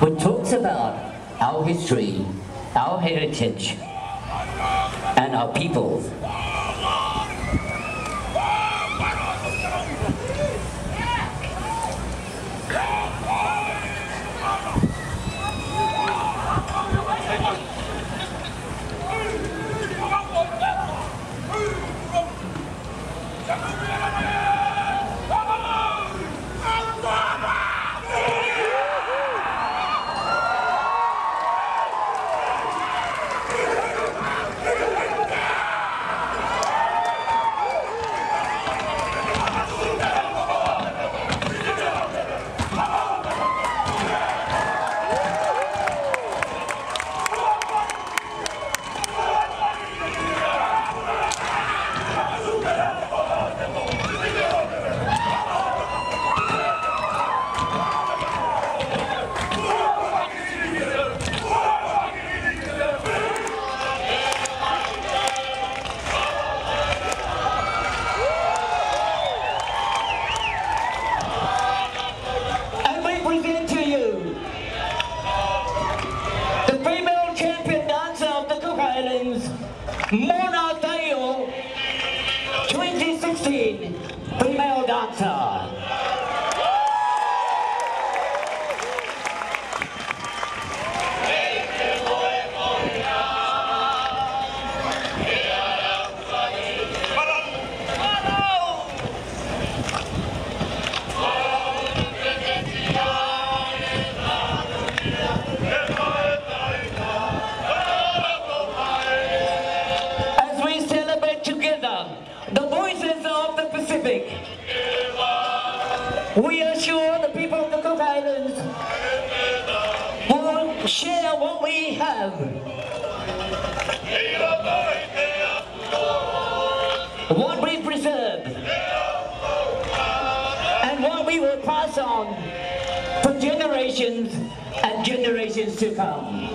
which talks about our history, our heritage, and our people. Mona Dale, 2016, female dancer. We are sure the people of the Cook Islands will share what we have. What we preserve. And what we will pass on for generations and generations to come.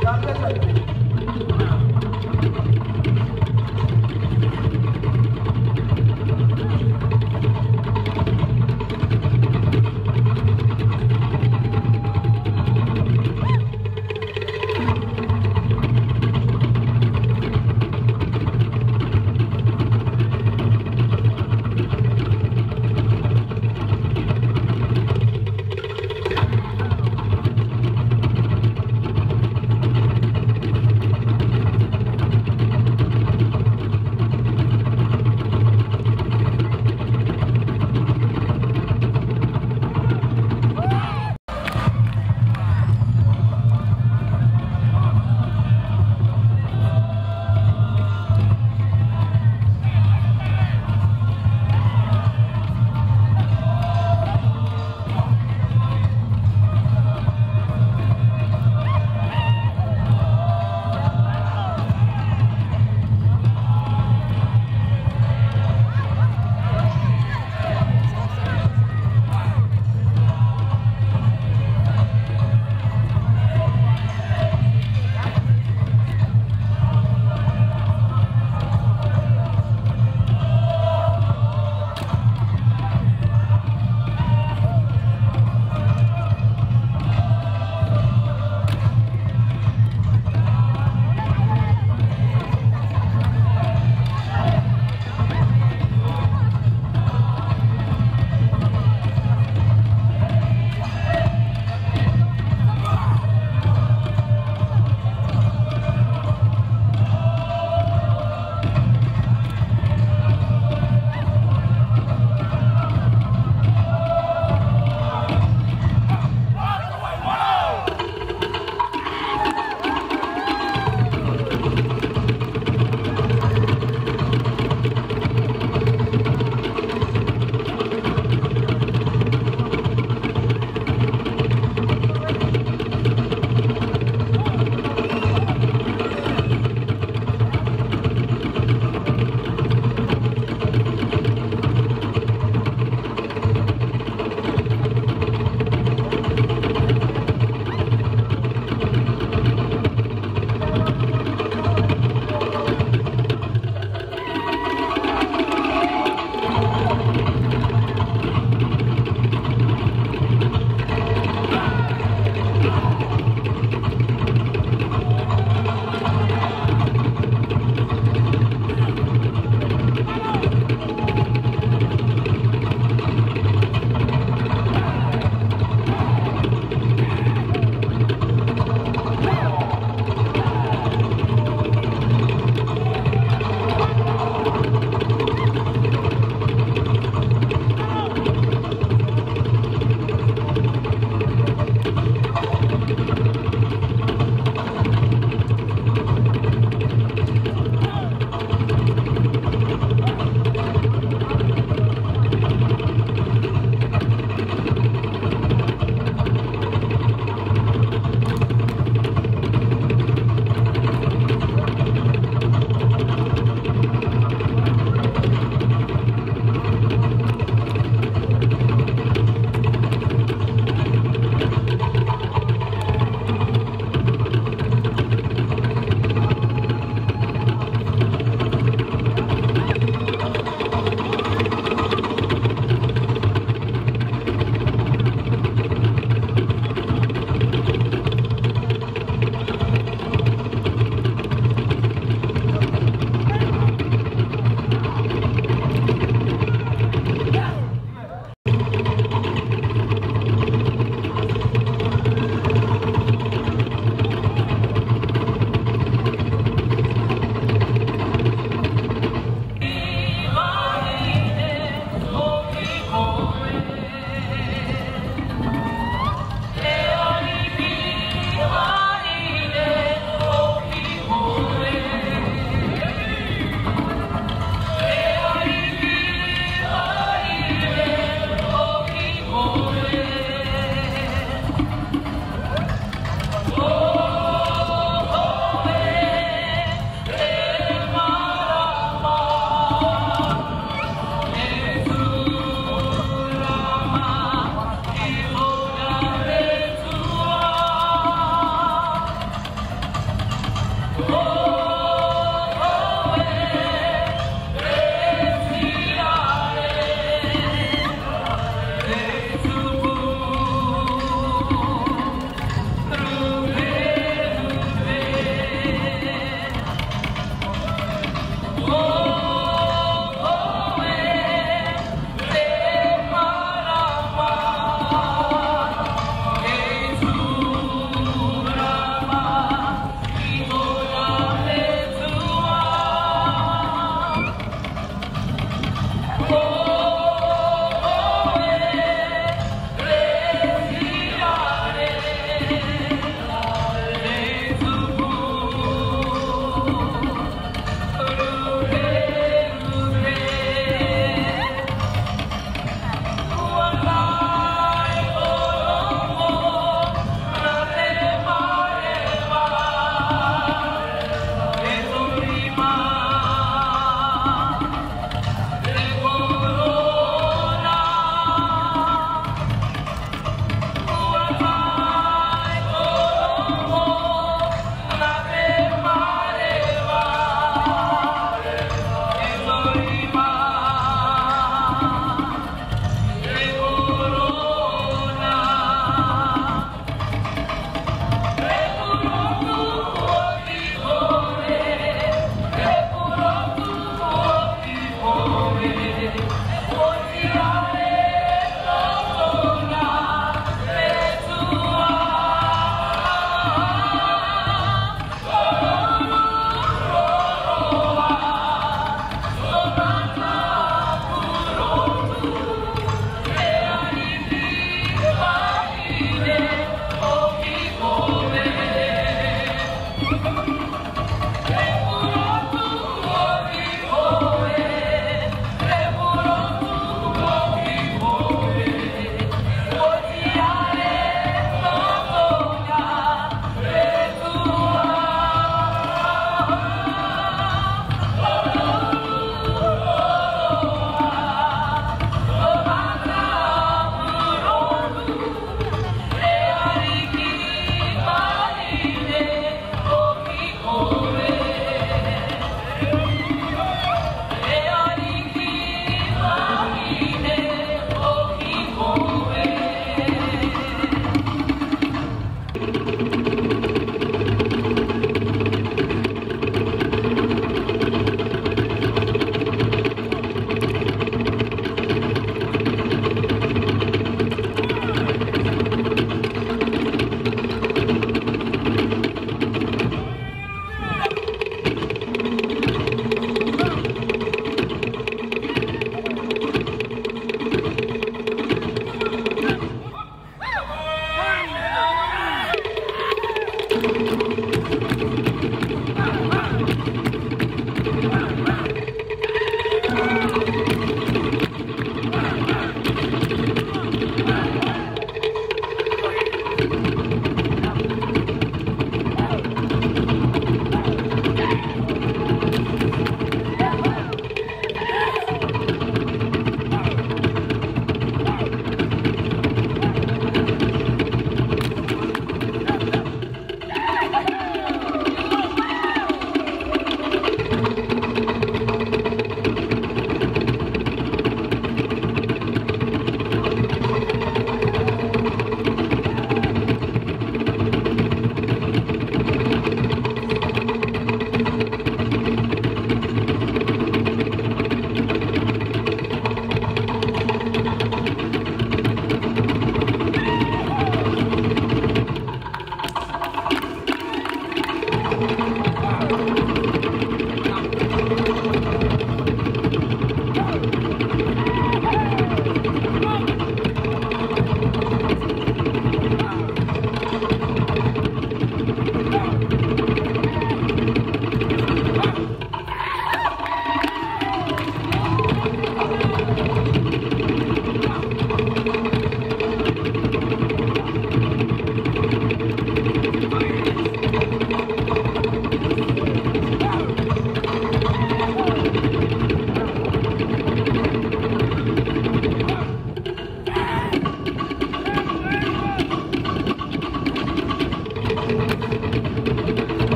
Gracias.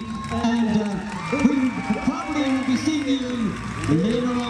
and who probably will be seeing you later on.